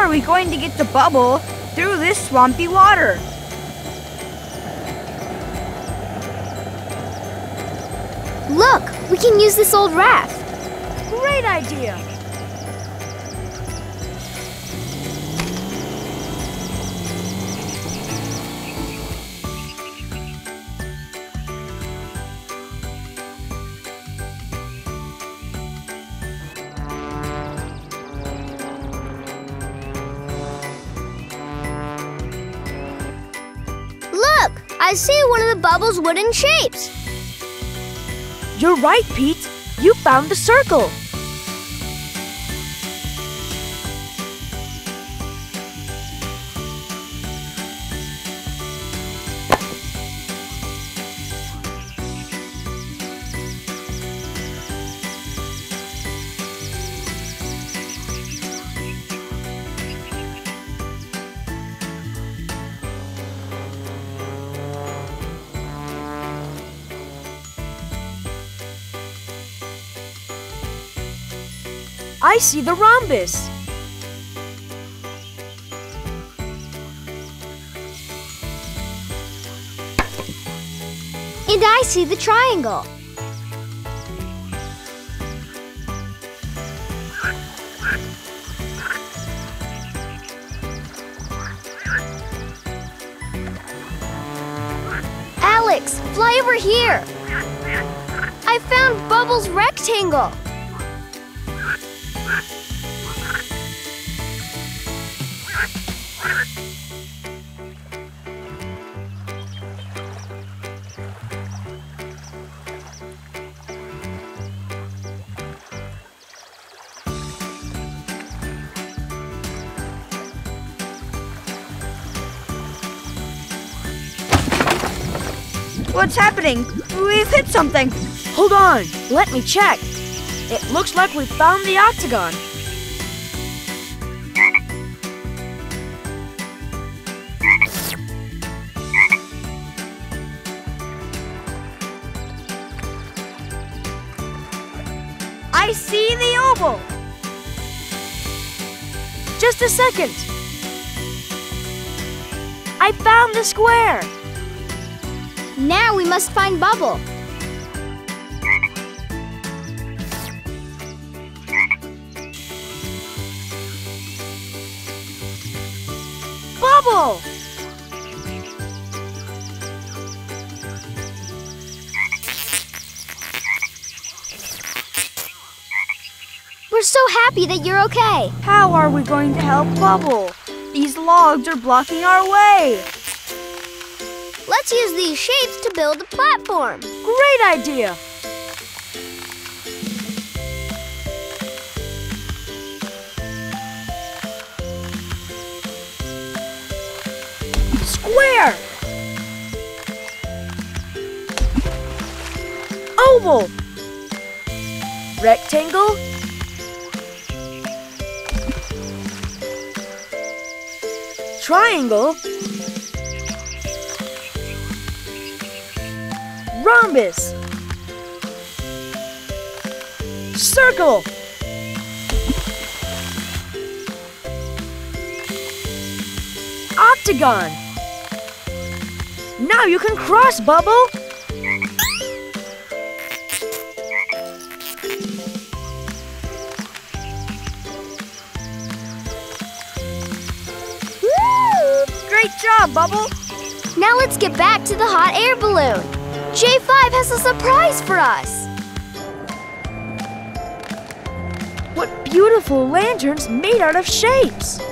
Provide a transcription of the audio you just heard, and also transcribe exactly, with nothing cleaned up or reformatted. are we going to get to Bubble through this swampy water? Look, we can use this old raft. Great idea. Look, I see one of the bubble's wooden shapes. You're right, Pete. You found the circle. I see the rhombus. And I see the triangle. Alex, fly over here. I found Bubble's rectangle. What's happening? We've hit something. Hold on, let me check. It looks like we found the octagon. I see the oval. Just a second. I found the square. Now we must find Bubble. Bubble! We're so happy that you're okay. How are we going to help Bubble? These logs are blocking our way. Let's use these shapes to build a platform. Great idea! Square! Oval! Rectangle! Triangle! Rhombus, circle, octagon. Now you can cross, Bubble. Woo! Great job, Bubble. Now let's get back to the hot air balloon. J five has a surprise for us! What beautiful lanterns made out of shapes!